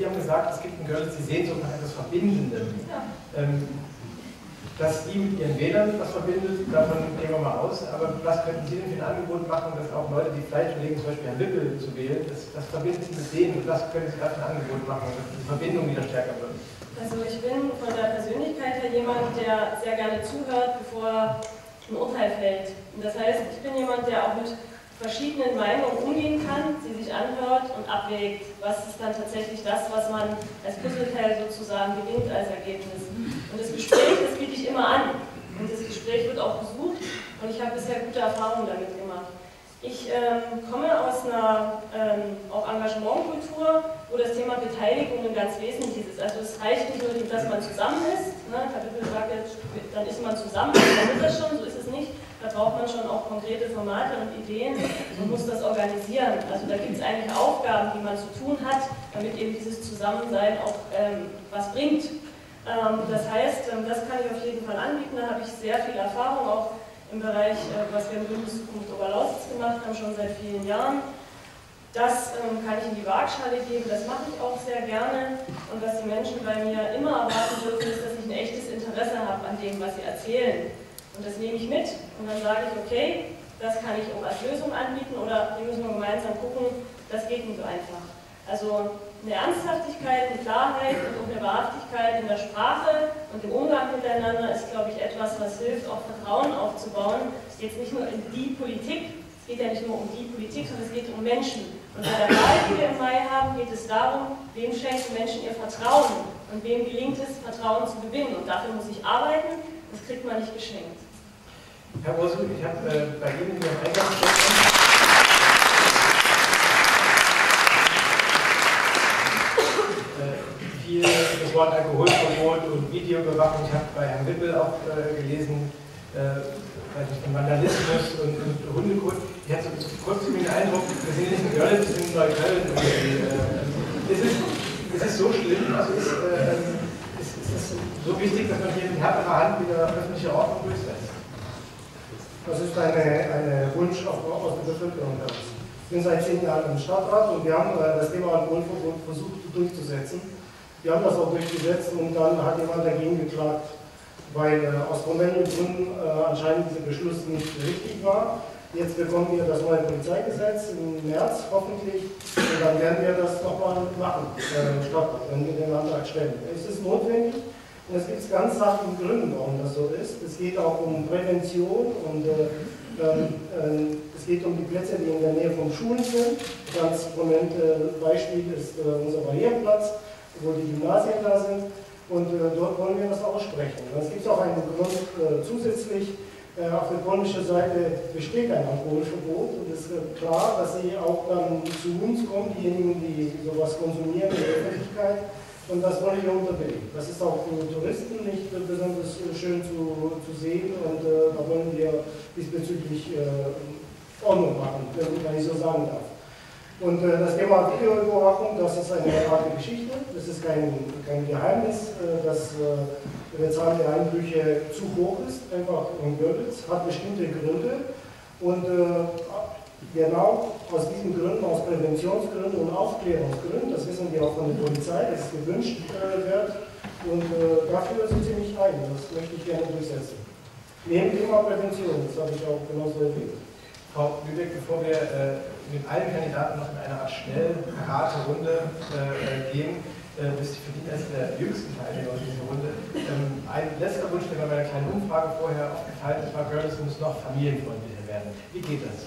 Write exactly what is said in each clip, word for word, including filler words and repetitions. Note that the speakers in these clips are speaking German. Sie haben gesagt, es gibt in Görlitz die Sehnsucht nach etwas Verbindendem. Ja. Ähm, dass die mit ihren Wählern was verbindet, davon gehen wir mal aus. Aber was könnten Sie denn für ein Angebot machen, dass auch Leute, die vielleicht überlegen, zum Beispiel Herrn Wippel zu wählen, das, das verbinden mit denen, und was können Sie da für ein Angebot machen, dass die Verbindung wieder stärker wird? Also ich bin von der Persönlichkeit her jemand, der sehr gerne zuhört, bevor ein Urteil fällt. Und das heißt, ich bin jemand, der auch mit verschiedenen Meinungen umgehen kann, die sich anhört und abwägt, was ist dann tatsächlich das, was man als Puzzleteil sozusagen gewinnt als Ergebnis. Und das Gespräch, das biete ich immer an. Und das Gespräch wird auch gesucht und ich habe bisher gute Erfahrungen damit gemacht. Ich ähm, komme aus einer ähm, auch Engagementkultur, wo das Thema Beteiligung ein ganz wesentliches ist. Also es reicht nicht nur, dass man zusammen ist. Ne? Ich habe gesagt, dann ist man zusammen, dann ist das schon, so ist es nicht. Da braucht man schon auch konkrete Formate und Ideen und muss das organisieren. Also da gibt es eigentlich Aufgaben, die man zu tun hat, damit eben dieses Zusammensein auch ähm, was bringt. Ähm, das heißt, ähm, das kann ich auf jeden Fall anbieten. Da habe ich sehr viel Erfahrung auch im Bereich, äh, was wir im Bündnis Zukunft Oberlausitz gemacht haben, schon seit vielen Jahren. Das ähm, kann ich in die Waagschale geben, das mache ich auch sehr gerne. Und was die Menschen bei mir immer erwarten dürfen, ist, dass ich ein echtes Interesse habe an dem, was sie erzählen. Und das nehme ich mit und dann sage ich, okay, das kann ich auch als Lösung anbieten oder wir müssen gemeinsam gucken, das geht nicht so einfach. Also eine Ernsthaftigkeit, eine Klarheit und auch eine Wahrhaftigkeit in der Sprache und im Umgang miteinander ist, glaube ich, etwas, was hilft, auch Vertrauen aufzubauen. Jetzt nicht nur in die Politik, es geht ja nicht nur um die Politik, sondern es geht um Menschen. Und bei der Wahl, die wir im Mai haben, geht es darum, wem schenken Menschen ihr Vertrauen und wem gelingt es, Vertrauen zu gewinnen. Und dafür muss ich arbeiten, das kriegt man nicht geschenkt. Herr Ursu, ich habe äh, bei Ihnen in Ihrem Eingang äh, viel das Wort Alkoholverbot und Videoüberwachung. Ich habe bei Herrn Wippel auch äh, gelesen, äh, von Vandalismus und, und Hundekot. Ich hatte so kurz den Eindruck, wir sind nicht in Görlitz, wir sind in Neukölln. Äh, ist, es, ist es so schlimm? Also ist, äh, ist es so wichtig, dass man hier mit härterer Hand wieder öffentliche Ordnung durchsetzt? Das ist eine, eine Wunsch aus der Bevölkerung. Ich bin seit zehn Jahren im Stadtrat und wir haben das Thema Alkoholverbot versucht durchzusetzen. Wir haben das auch durchgesetzt und dann hat jemand dagegen geklagt, weil aus formellen Gründen anscheinend dieser Beschluss nicht richtig war. Jetzt bekommen wir das neue Polizeigesetz im März hoffentlich und dann werden wir das nochmal machen, äh, Stadtrat, wenn wir den Antrag stellen. Es ist notwendig und es gibt ganz sachliche Gründe, warum das so ist. Es geht auch um Prävention und äh, äh, es geht um die Plätze, die in der Nähe von Schulen sind. Ganz prominentes Beispiel ist äh, unser Barrierenplatz, wo die Gymnasien da sind und äh, dort wollen wir das aussprechen. Es gibt auch einen Grund äh, zusätzlich. Auf der polnischen Seite besteht ein Alkoholverbot und es ist klar, dass sie auch dann zu uns kommen, diejenigen, die sowas konsumieren in der Öffentlichkeit, und das wollen wir unterbinden. Das ist auch für Touristen nicht besonders schön zu, zu sehen und äh, da wollen wir diesbezüglich äh, Ordnung machen, wenn ich so sagen darf. Und äh, das Thema Videoüberwachung, das ist eine private Geschichte, das ist kein, kein Geheimnis, äh, dass äh, der Zahl der Einbrüche zu hoch ist, einfach in Görlitz, hat bestimmte Gründe und äh, genau aus diesen Gründen, aus Präventionsgründen und Aufklärungsgründen, das wissen wir auch von der Polizei, dass es gewünscht äh, wird und äh, dafür sind sie nicht eigen, das möchte ich gerne durchsetzen. Neben dem Thema Prävention, das habe ich auch genauso erwähnt. Frau Lübeck, bevor wir äh, mit allen Kandidaten noch in eine Art schnell harte Runde äh, gehen, äh, bist du verdient als der jüngsten Teilnehmer in dieser Runde. Ähm, ein letzter Wunsch, der bei einer kleinen Umfrage vorher aufgeteilt ist, war, Görlitz muss noch familienfreundlicher werden. Wie geht das?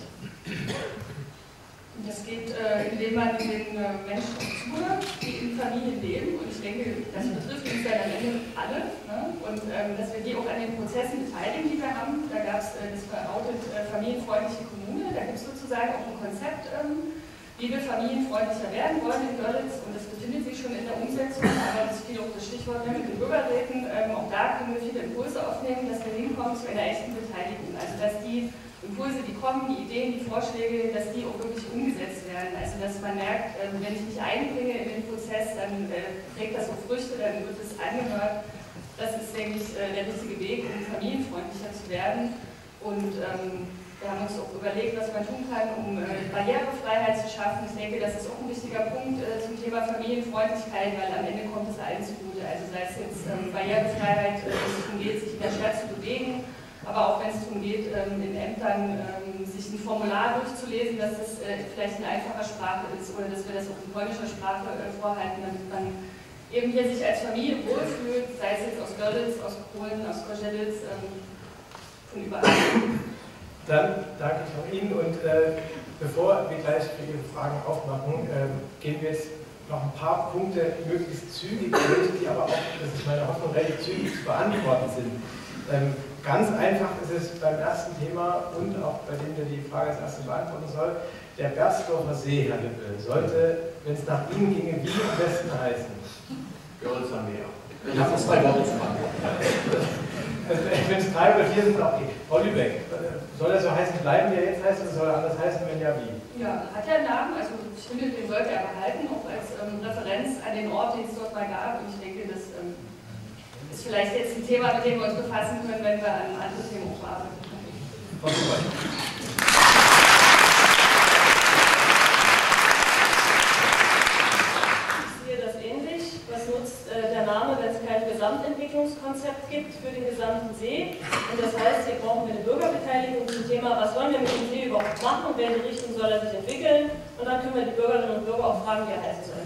Das geht, äh, indem man den äh, Menschen zuhört, die in Familien leben. Und ich denke, das betrifft uns ja am Ende alle. Ne? Und ähm, dass wir die auch an den Prozessen beteiligen, die wir haben. Da gab es äh, das verautet äh, familienfreundliche Kommune. Da gibt es sozusagen auch ein Konzept, ähm, wie wir familienfreundlicher werden wollen in Görlitz. Und das befindet sich schon in der Umsetzung. Aber das ist viel auch das Stichwort mit den Bürgerräten. Ähm, auch da können wir viele Impulse aufnehmen, dass wir hinkommen zu einer echten Beteiligung. Also dass die Impulse, die kommen, die Ideen, die Vorschläge, dass die auch wirklich umgesetzt werden. Also dass man merkt, wenn ich mich einbringe in den Prozess, dann trägt das so Früchte, dann wird es angehört. Das ist, denke ich, der richtige Weg, um familienfreundlicher zu werden. Und Wir haben uns auch überlegt, was man tun kann, um äh, Barrierefreiheit zu schaffen. Ich denke, das ist auch ein wichtiger Punkt äh, zum Thema Familienfreundlichkeit, weil am Ende kommt es allen zugute. Also sei es jetzt ähm, Barrierefreiheit, äh, wenn es darum geht, sich in der Stadt zu bewegen, aber auch wenn es darum geht, ähm, in Ämtern ähm, sich ein Formular durchzulesen, dass das äh, vielleicht in einfacher Sprache ist oder dass wir das auch in polnischer Sprache äh, vorhalten, damit man eben hier sich als Familie wohlfühlt, sei es jetzt aus Görlitz, aus Polen, aus Zgorzelec, ähm, von überall. Dann danke ich auch Ihnen und äh, bevor wir gleich für Ihre Fragen aufmachen, äh, gehen wir jetzt noch ein paar Punkte möglichst zügig durch, die aber auch, das ist meine Hoffnung, relativ zügig zu beantworten sind. Ähm, ganz einfach ist es beim ersten Thema und auch bei dem, der die Frage als erstes beantworten soll, der Berstorfer See, Herr Wippel, sollte, wenn es nach Ihnen ginge, wie am besten heißen? Görlitzer Meer. Ich habe das bei Görlitzer Also, wenn es drei oder vier sind, okay. Frau Lübeck, soll das so heißen bleiben, wie er jetzt heißt, oder soll er anders heißen, wenn ja, wie? Ja, hat ja einen Namen, also ich finde, den sollte er behalten, auch als ähm, Referenz an den Ort, den es dort mal gab. Und ich denke, das ähm, ist vielleicht jetzt ein Thema, mit dem wir uns befassen können, wenn wir an andere Themen auch arbeiten. Frau Schubert. Gesamtentwicklungskonzept gibt für den gesamten See. Und das heißt, hier brauchen wir eine Bürgerbeteiligung zum Thema, was wollen wir mit dem See überhaupt machen und welche Richtung soll er sich entwickeln. Und dann können wir die Bürgerinnen und Bürger auch fragen, wie er heißen soll.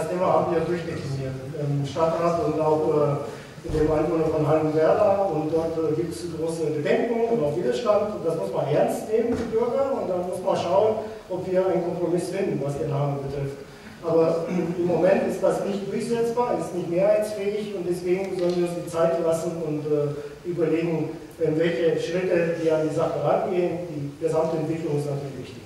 Das Thema haben wir durchdekliniert. Im Stadtrat und auch in dem Einwohner von Hagenwerda. Und dort gibt es große Bedenken und auch Widerstand. Und das muss man ernst nehmen, die Bürger. Und dann muss man schauen, ob wir einen Kompromiss finden, was Ihr Name betrifft. Aber im Moment ist das nicht durchsetzbar, ist nicht mehrheitsfähig und deswegen sollen wir uns die Zeit lassen und äh, überlegen, in welche Schritte wir an die Sache rangehen. Die gesamte Entwicklung ist natürlich wichtig.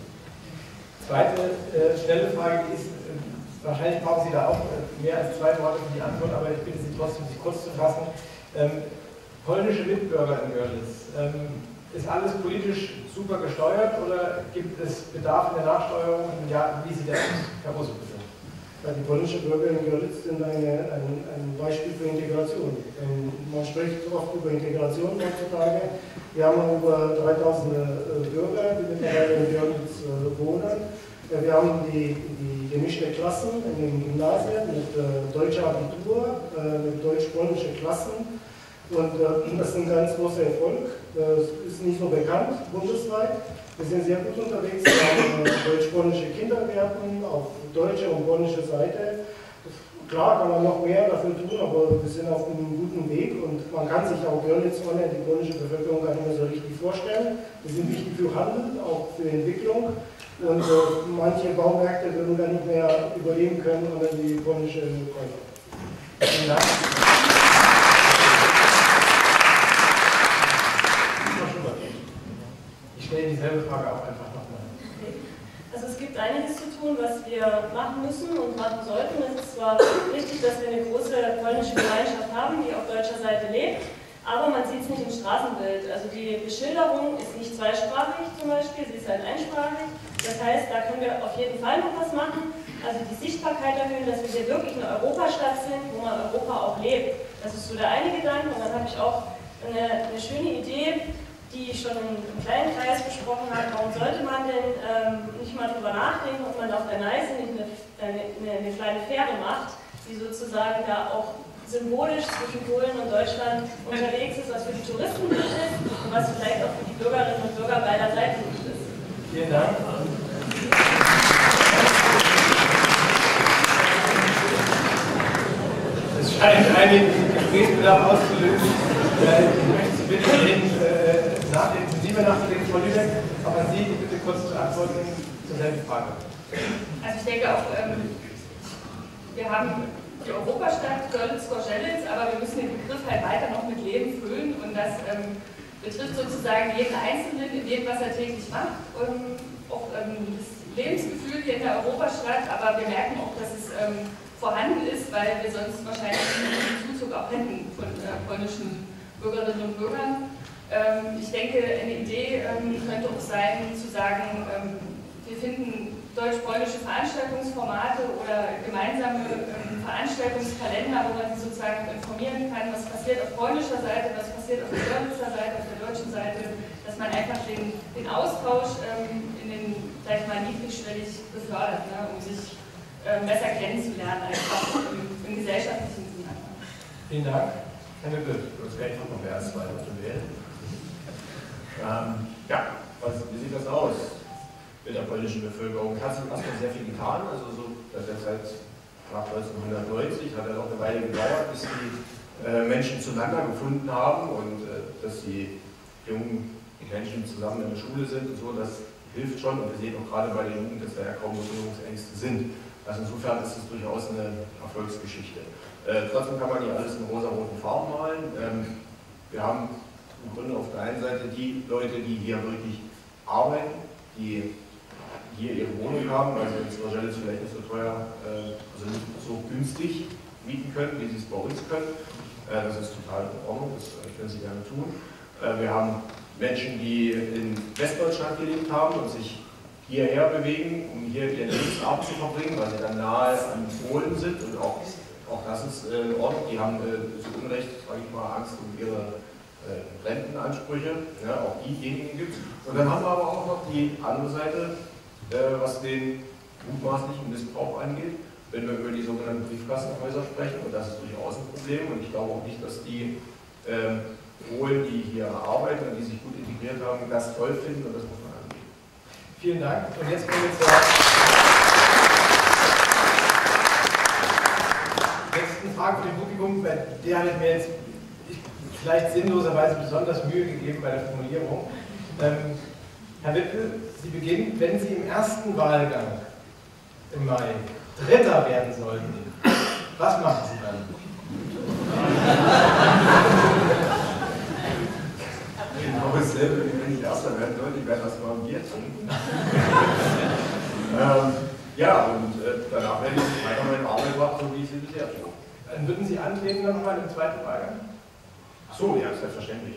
Zweite äh, schnelle Frage ist, äh, wahrscheinlich brauchen Sie da auch äh, mehr als zwei Worte für die Antwort, aber ich bitte Sie trotzdem, sich kurz zu fassen. Ähm, polnische Mitbürger in Görlitz. Ähm, Ist alles politisch super gesteuert oder gibt es Bedarf in der Nachsteuerung? Und ja, wie sieht das aus, Herr Ursu? Ja, die polnischen Bürger in Görlitz sind eine, ein, ein Beispiel für Integration. Ähm, man spricht oft über Integration heutzutage. Wir haben über dreitausend äh, Bürger, die mittlerweile in Görlitz äh, wohnen. Äh, wir haben die, die gemischte Klassen in den Gymnasien mit äh, deutscher Abitur, äh, mit deutsch-polnischen Klassen. Und äh, das ist ein ganz großer Erfolg. Es ist nicht so bekannt bundesweit. Wir sind sehr gut unterwegs. Wir haben äh, deutsch-polnische Kindergärten auf deutscher und polnischer Seite. Klar kann man noch mehr dafür tun, aber wir sind auf einem guten Weg und man kann sich auch Görlitz ohne die polnische Bevölkerung gar nicht mehr so richtig vorstellen. Wir sind wichtig für Handel, auch für Entwicklung. Und äh, manche Baumärkte würden gar nicht mehr überleben können ohne die polnische Käufer. Vielen Dank. Ich stelle dieselbe Frage auch einfach nochmal. Also es gibt einiges zu tun, was wir machen müssen und machen sollten. Es ist zwar richtig, dass wir eine große polnische Gemeinschaft haben, die auf deutscher Seite lebt, aber man sieht es nicht im Straßenbild. Also die Beschilderung ist nicht zweisprachig zum Beispiel, sie ist halt einsprachig. Das heißt, da können wir auf jeden Fall noch was machen. Also die Sichtbarkeit erhöhen, dass wir hier wirklich eine Europastadt sind, wo man Europa auch lebt. Das ist so der eine Gedanke und dann habe ich auch eine, eine schöne Idee, die ich schon im kleinen Kreis besprochen habe, warum sollte man denn ähm, nicht mal drüber nachdenken, ob man auf der Neiße nicht eine, eine, eine kleine Fähre macht, die sozusagen da auch symbolisch zwischen Polen und Deutschland unterwegs ist, was für die Touristen gut ist und was vielleicht auch für die Bürgerinnen und Bürger beider Seiten gut ist. Vielen Dank. Es scheint einen Gesprächsbedarf auszulösen. Ich möchte Sie bitte reden. Nachdenken, lieber nachdenken, Frau Lübeck, aber Sie bitte kurz zu antworten zur selben Frage. Also ich denke auch, ähm, wir haben die Europastadt Görlitz-Zgorzelec, aber wir müssen den Begriff halt weiter noch mit Leben füllen und das ähm, betrifft sozusagen jeden Einzelnen in dem, was er täglich macht. Ähm, auch ähm, das Lebensgefühl hier in der Europastadt, aber wir merken auch, dass es ähm, vorhanden ist, weil wir sonst wahrscheinlich einen Zuzug auch hätten von äh, polnischen Bürgerinnen und Bürgern. Ich denke, eine Idee könnte auch sein, zu sagen, wir finden deutsch-polnische Veranstaltungsformate oder gemeinsame Veranstaltungskalender, wo man sich sozusagen informieren kann, was passiert auf polnischer Seite, was passiert auf der Görlitzer Seite, auf der deutschen Seite, dass man einfach den, den Austausch ähm, in den, sag ich mal, niedrigschwellig befördert, ne, um sich äh, besser kennenzulernen, einfach im, im gesellschaftlichen Sinne. Vielen Dank. Herr Wippel, das werde ich noch mehr als zwei Worte wählen. Ähm, ja, was, wie sieht das aus mit der polnischen Bevölkerung? Hat sich erstmal sehr viel getan, also so, dass er seit nach neunzehnhundertneunzig hat er noch eine Weile gedauert, bis die äh, Menschen zueinander gefunden haben und äh, dass die jungen Menschen zusammen in der Schule sind und so, das hilft schon. Und wir sehen auch gerade bei den Jungen, dass da ja kaum Berührungsängste sind. Also insofern ist es durchaus eine Erfolgsgeschichte. Äh, trotzdem kann man nicht alles in rosa-roten Farben malen. Ähm, wir haben im Grunde auf der einen Seite die Leute, die hier wirklich arbeiten, die hier ihre Wohnung haben, also in Zgorzelec vielleicht nicht so teuer, äh, also nicht so günstig mieten können, wie sie es bei uns können. Äh, das ist total in Ordnung, das können sie gerne tun. Äh, wir haben Menschen, die in Westdeutschland gelebt haben und sich hierher bewegen, um hier ihren Lebensabend zu verbringen, weil sie dann nahe an Polen sind und auch, auch das ist äh, in Ordnung. Die haben äh, zu Unrecht, sage ich mal, Angst um ihre äh, Rentenansprüche, ja, auch diejenigen gibt es. Und dann haben wir aber auch noch die andere Seite, äh, was den mutmaßlichen Missbrauch angeht, wenn wir über die sogenannten Briefkastenhäuser sprechen, und das ist durchaus ein Problem, und ich glaube auch nicht, dass die äh, Polen, die hier arbeiten und die sich gut integriert haben, das toll finden, und das muss man. Vielen Dank. Und jetzt kommen wir zur letzten Frage für dem Publikum. Bei der habe ich mir jetzt vielleicht sinnloserweise besonders Mühe gegeben bei der Formulierung. Ähm, Herr Wippel, Sie beginnen, wenn Sie im ersten Wahlgang im Mai Dritter werden sollten, was machen Sie dann? Genau dasselbe, wie wenn ich Erster werden sollte, ich werde erstmal ein Bier trinken. ähm, ja, und äh, danach werde ich weiter meine Arbeit machen, so wie ich sie bisher tue. Dann würden Sie antreten dann nochmal im zweiten Wahlgang? So, ja, selbstverständlich.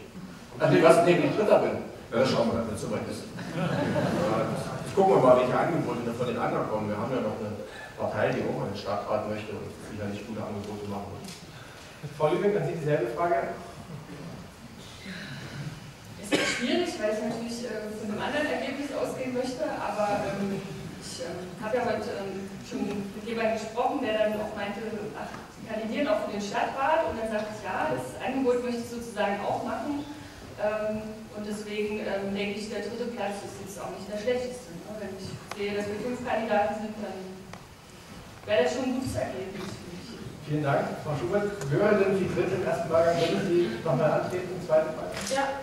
An dem ersten Tag ich Dritter bin. Ja, das schauen wir dann, wenn es soweit ist. Jetzt gucken wir mal, welche Angebote von den anderen kommen. Wir haben ja noch eine Partei, die auch mal in den Stadtrat möchte und sicherlich gute Angebote machen will. Frau Lübeck, an Sie dieselbe Frage. Schwierig, weil ich natürlich äh, von einem anderen Ergebnis ausgehen möchte, aber ähm, ich äh, habe ja heute ähm, schon mit jemandem gesprochen, der dann auch meinte, ach, Sie kandidieren auch für den Stadtrat, und dann sagte ich, ja, das Angebot möchte ich sozusagen auch machen, ähm, und deswegen ähm, denke ich, der dritte Platz ist jetzt auch nicht der schlechteste. Ne? Wenn ich sehe, dass wir fünf Kandidaten sind, dann wäre das schon ein gutes Ergebnis für mich. Vielen Dank, Frau Schubert. Hören Sie die dritte im ersten Wahlgang, würden Sie nochmal antreten im zweiten Wahlgang? Ja.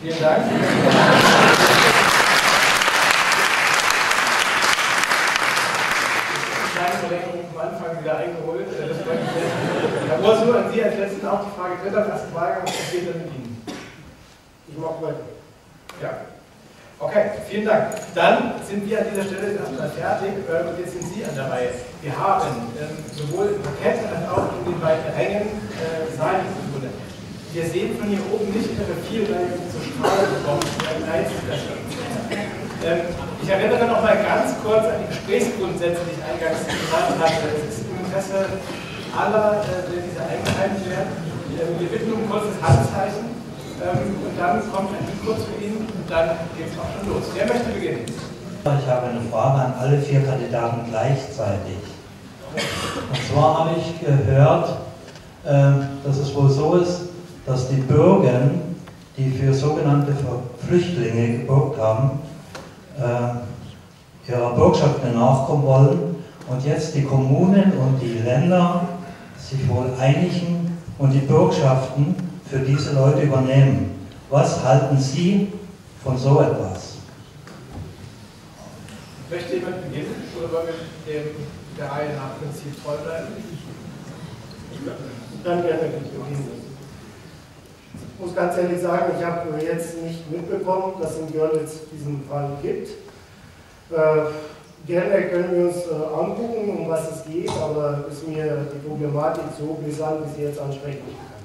Vielen Dank. Kleine Verlängerung am Anfang wieder eingeholt. Das freut mich sehr. Herr Ursu, an Sie als letzten auch die Frage: Dritter, ersten Wahlgang, was geht denn mit Ihnen? Ich mache weiter. Ja. Okay, vielen Dank. Dann sind wir an dieser Stelle erstmal fertig und jetzt sind Sie an der Reihe. Wir haben sowohl im Parkett als auch in den beiden Rängen Seiten gefunden. Wir sehen von hier oben nicht mehr viel, weil wir zu strahlen bekommen. Ich erinnere noch mal ganz kurz an die Gesprächsgrundsätze, die ich eingangs genannt hatte. Es ist im Interesse aller, wenn diese eingehalten werden. Wir bitten um ein kurzes Handzeichen und dann kommt ein Mikro zu Ihnen und dann geht es auch schon los. Wer möchte beginnen? Ich habe eine Frage an alle vier Kandidaten gleichzeitig. Und zwar habe ich gehört, dass es wohl so ist, dass die Bürger, die für sogenannte Flüchtlinge geborgt haben, äh, ihrer Bürgschaften nachkommen wollen und jetzt die Kommunen und die Länder sich wohl einigen und die Bürgschaften für diese Leute übernehmen. Was halten Sie von so etwas? Möchte jemand beginnen oder wollen wir dem der Reihe nach Prinzip treu bleiben? Dann gerne beginnen. Ich muss ganz ehrlich sagen, ich habe jetzt nicht mitbekommen, dass es in Görlitz diesen Fall gibt. Äh, gerne können wir uns äh, angucken, um was es geht, aber ist mir die Problematik so brisant, wie sie jetzt ansprechen kann.